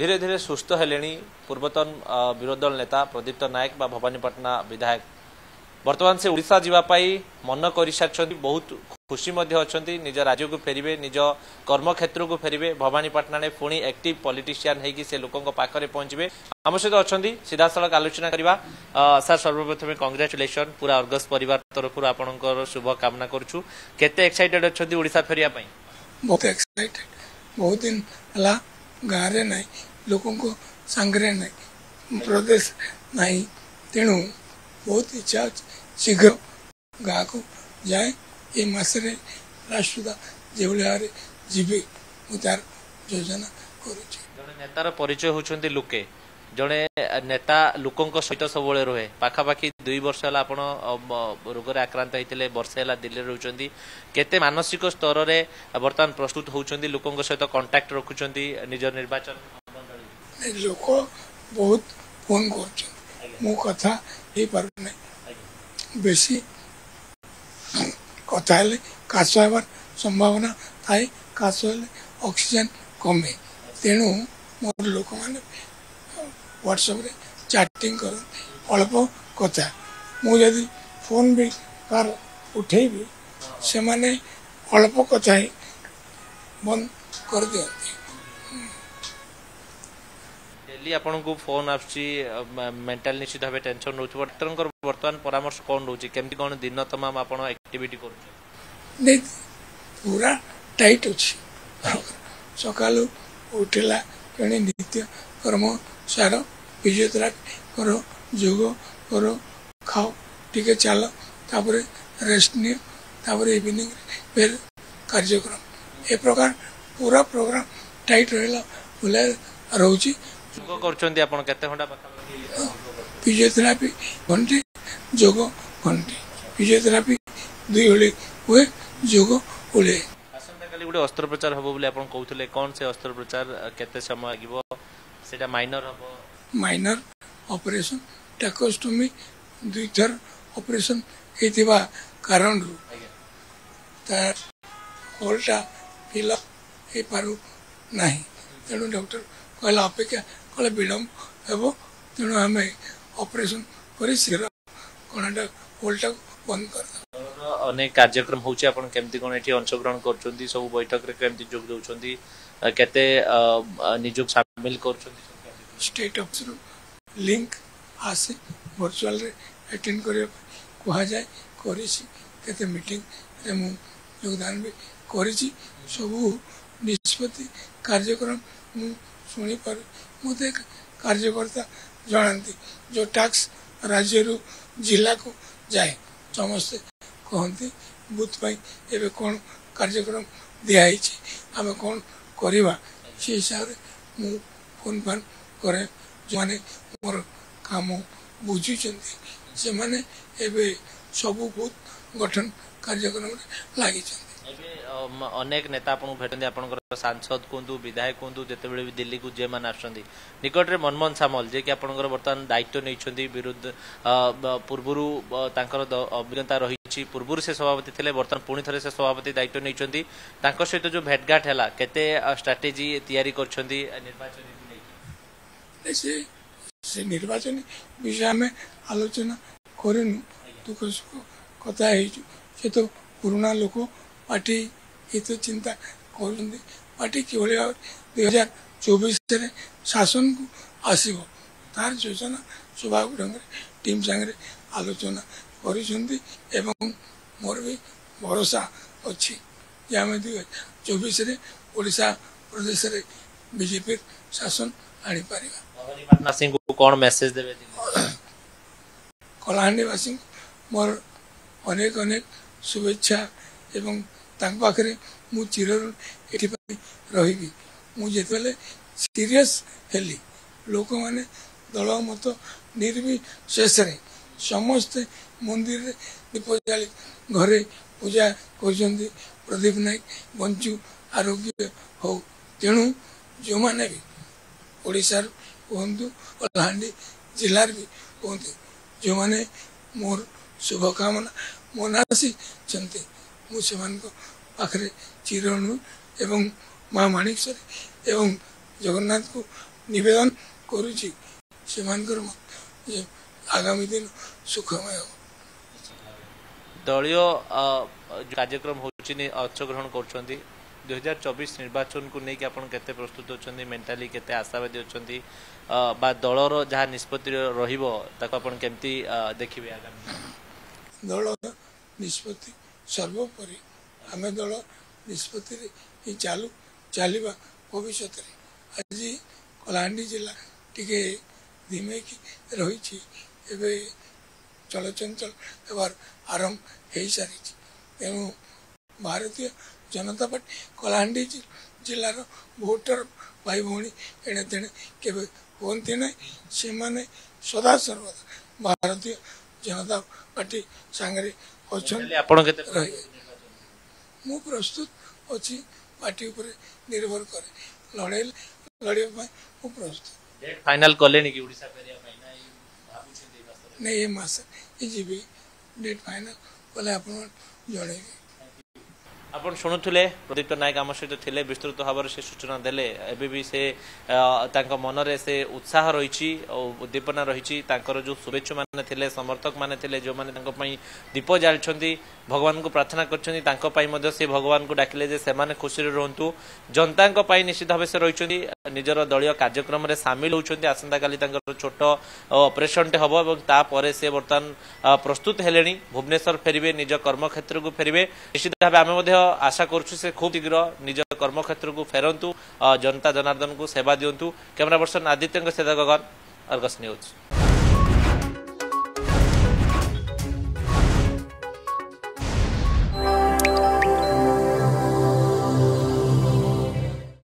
धीरे धीरे सुस्थ हेले पूर्वतन विरोधी दल नेता प्रदीप्त नायक बा भवानीपटना विधायक बर्तमान से ओडिशा जावाई मन कर सारी बहुत खुशी अच्छा निज राज्य को फेरबे निज कर्म क्षेत्र को फेरबे भवानीपटना ने पुणी एक्टिव पॉलिटिशियन होगी से लोकों पाखे पहुंचे आम सहित अच्छा सीधासल आलोचना करवा सर सर्वप्रथमे कंग्राचुलेसन पूरा अर्गस परिवार तरफ आपणकर शुभकामना करुचु केते एक्साइटेड अच्छा ओडिशा फेरिया बहुत एक्साइटेड बहुत दिन हला गाँव ना लोकों को सांगरे ना प्रदेश ना तेणु बहुत इच्छा शीघ्र गाँ को जाए ये मसरे राष्ट्रदा जो भाव जीवी तार योजना करे नेतार परिचय होती लुके जड़े नेता लोकों सहित सब रुहे पाखापाखि दुई वर्ष है आप रोग आक्रांत होते बर्षे है दिल्ली रोचे केते मानसिक स्तर में बर्तमान प्रस्तुत होती लोकों सहित कंटाक्ट रखुच निज निर्वाचन लोक बहुत फोन कर बेसी कथा काश हबार संभावना थाए काश ऑक्सीजन कमे तेणु मोर लोक मैंने व्हाट्सएप चैटिंग करते अल्प कथा मुझे फोन भी कार उठे भी से मैंने अल्प कथा बंद कर दिखते डेली आपण को फोन मेंटल निश्चित भाव टेंशन रोच डॉक्टर बर्तमान परामर्श कौन रोचे केमती कौन दिन तमाम आपण एक्टिविटी कर नहीं पूरा टाइट अच्छे सकालू उठला तेने नित्य कर्म सार फिजियोथेरापी करो योग करो खाओ टिके चलो तापरे रेस्ट नियो तापरे इवनिंग फिर कार्यक्रम ए प्रकार पूरा प्रोग्राम टाइट रहला बोले रोची योग करछोंदी आपण केते घंटा पाखा फिजियोथेरापी घंटे योग घंटे फिजियोथेरापी दुई ओले हुए योग ओले आसंता काली गुडे अस्त्रोपचार हबो बोले आपण कहउथले कोन से अस्त्रोपचार केते समय लागिवो सेटा माइनर हबो माइनर ऑपरेशन टैकोस्टोमी दुई थर ऑपरेशन हेतिबा कारण रु तार होलटा फिल हे पारु नाही तेणु डॉक्टर कहला अपेक्षा कल विलम्ब हो तेणु आम ऑपरेशन कर शीघ्र कणाटा होलटा बंद कर अनेक कार्यक्रम होची आपण केमती कोन एठी अंशग्रहण करछोंती सब बैठक रे केमती जोग दउछोंती केते निजोग शामिल करछोंती स्टेट ऑफ लिंक आसे वर्चुअल रे अटेंड करियो कोहा जाय करिसि केते मीटिंग रे मु योगदान भी करिसि सब निष्पत्ति कार्यक्रम मु सुनी पर मुझे कार्यकर्ता जानती जो टैक्स राज्य रू जिला को जाए समस्ते कहते बूथ पर एवं कौन कार्यक्रम दिखाई आम कौन करवा से हिसाब से मुझे फोन फान करे जो मैंने मोर कम बुझुं से मैंने एवं सब बूथ गठन कार्यक्रम लगी अनेक नेता भेटते आपर सांसद कहतु विधायक कहतु जितेबाला भी दिल्ली को जे मैंने आसती निकट में मनमोहन सामल जे कि आपर बर्तमान दायित्व नहीं विरुद्ध पूर्वर अभिज्ञता रही पूर्वर से सभापति थे बर्तमान पुणी थे से सभापति दायित्व नहीं सहित जो भेटघाट है केते स्ट्राटेजी तैयारी निर्वाचन विषय आम आलोचना करूँ दुख सुख कथा से तो पुराना लोक पार्टी ये तो चिंता कर पार्टी कि 2024 शासन को आसव तार योजना स्वाभाविक ढंग टीम सांगे आलोचना एवं मोर भी भरोसा अच्छी जे आम 2024 ओडिशा प्रदेश रे बीजेपी शासन आनी पारिबा कौन मैसेज देबे कलाहांडीवासी मोर अनेक अनेक शुभेच्छा एवं पाखे मु चिर एटी रही मुझे सीरियस हेली लोक मैंने दल मत निर्विशेष समस्ते मंदिर दीप जाली घरे पूजा कर प्रदीप नायक बंचू आरोग्य हो तेणु जो मैंने भी ओडिशार कहतु कलाहांडी जिलार भी कहते जो मैंने मोर शुभकामना मनासी मुझे पाखे चिर एवं माँ माणिकेश्वरी एवं जगन्नाथ को निवेदन करुँगी से आगामी दिन सुखमय हो। दलय कार्यक्रम होंग्रहण कर 2024 निर्वाचन को लेकिन आप केते प्रस्तुत होती मेंटाली केते आशावादी अच्छा बा दलर जहाँ निष्पत्ति रमती देखिए दल निष्पत्ति सर्वोपरि आम दल निष्पत्ति चालू चलवा भविष्य आज कलाहांडी जिला टिके धीमेक रही चलचंचल होवार आरंभ हो सारी तेणु भारतीय जनता पार्टी कलाहांडी जिलार भोटर भाई भाई एणे तेणे के हमें ना से मैंने सदा सर्वदा भारतीय जनता पार्टी सांगे अच्छा मु प्रस्तुत अच्छी पार्टी निर्भर करे लड़े लड़ाई प्रस्तुत फाइनल कले नहीं ये मस जी डेट फाइनल कले आप जन आपण शुणुले प्रदीप्त नायक आम सहित थे विस्तृत भाव से सूचना देले एबी से मनरे से उत्साह रही उद्दीपना रही जो शुभेच्छु मैंने समर्थक मैंने थे जो मैंने दीप जाली भगवान को प्रार्थना कर से भगवान को डाकिले से खुशी रुहतु जनता निश्चित भाव से रही निजर दलय कार्यक्रम में सामिल होती आसंता काली छोट ऑपरेशन टे हम और तापर से बर्तमान प्रस्तुत हेले भुवनेश्वर फेरबे निज कर्म क्षेत्र को फेरबे निश्चित भाव आम आशा कर खूब शीघ्र निज कर्म क्षेत्र को फेरतु जनता जनार्दन को सेवा दिंतु। Camera person Aditya Gagan Argus news.